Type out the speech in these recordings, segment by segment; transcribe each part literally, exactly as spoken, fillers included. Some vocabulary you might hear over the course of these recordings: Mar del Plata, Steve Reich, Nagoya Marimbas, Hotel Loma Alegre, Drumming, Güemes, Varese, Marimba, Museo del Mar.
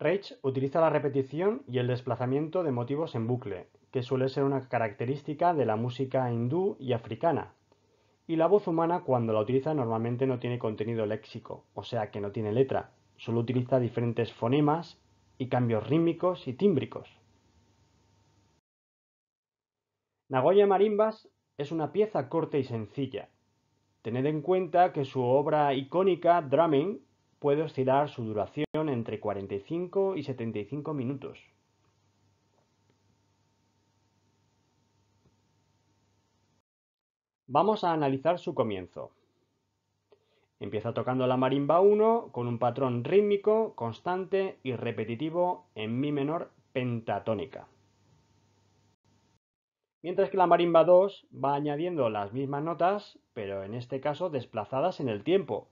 Reich utiliza la repetición y el desplazamiento de motivos en bucle, que suele ser una característica de la música hindú y africana. Y la voz humana, cuando la utiliza, normalmente no tiene contenido léxico, o sea que no tiene letra, solo utiliza diferentes fonemas y cambios rítmicos y tímbricos. Nagoya Marimbas es una pieza corta y sencilla. Tened en cuenta que su obra icónica, Drumming, puede oscilar su duración entre cuarenta y cinco y setenta y cinco minutos. Vamos a analizar su comienzo. Empieza tocando la marimba uno con un patrón rítmico, constante y repetitivo en mi menor pentatónica. Mientras que la marimba dos va añadiendo las mismas notas, pero en este caso desplazadas en el tiempo,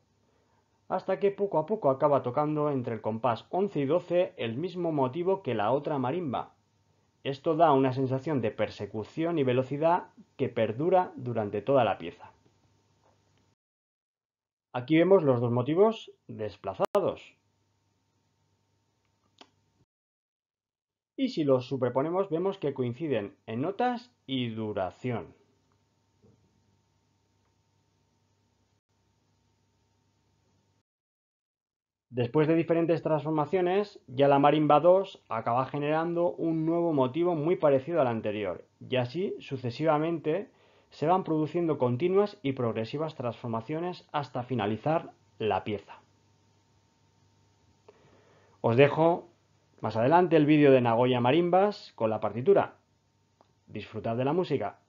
hasta que poco a poco acaba tocando entre el compás once y doce el mismo motivo que la otra marimba. Esto da una sensación de persecución y velocidad que perdura durante toda la pieza. Aquí vemos los dos motivos desplazados. Y si los superponemos, vemos que coinciden en notas y duración. Después de diferentes transformaciones, ya la marimba dos acaba generando un nuevo motivo muy parecido al anterior, y así sucesivamente se van produciendo continuas y progresivas transformaciones hasta finalizar la pieza. Os dejo más adelante el vídeo de Nagoya Marimbas con la partitura. Disfrutad de la música.